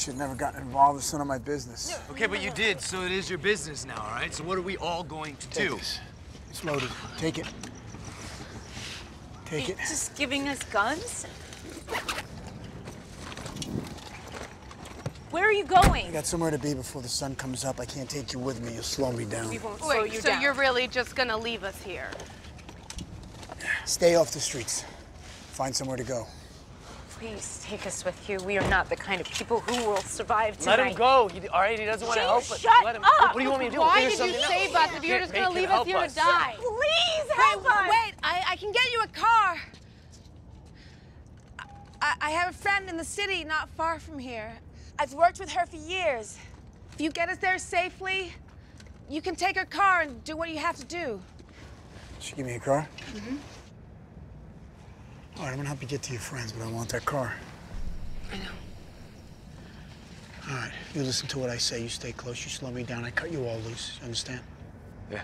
Should never gotten involved. It's none of my business. Okay, but you did, so it is your business now, all right? So what are we all going to do? It's loaded. Take it. Take it. Just giving us guns? Where are you going? I got somewhere to be before the sun comes up. I can't take you with me. You'll slow me down. We won't slow you down. So you're really just gonna leave us here? Stay off the streets. Find somewhere to go. Please take us with you. We are not the kind of people who will survive tonight. Let him go. All right, he doesn't want to help us. Shut up! What do you want me to do? Why did you save us if you're just going to leave us here to die? Please help us! Wait, I can get you a car. I have a friend in the city not far from here. I've worked with her for years. If you get us there safely, you can take her car and do what you have to do. She give me a car? Mm-hmm. All right, I'm gonna help you get to your friends, but I want that car. I know. All right, you listen to what I say. You stay close, you slow me down, I cut you all loose. You understand? Yeah.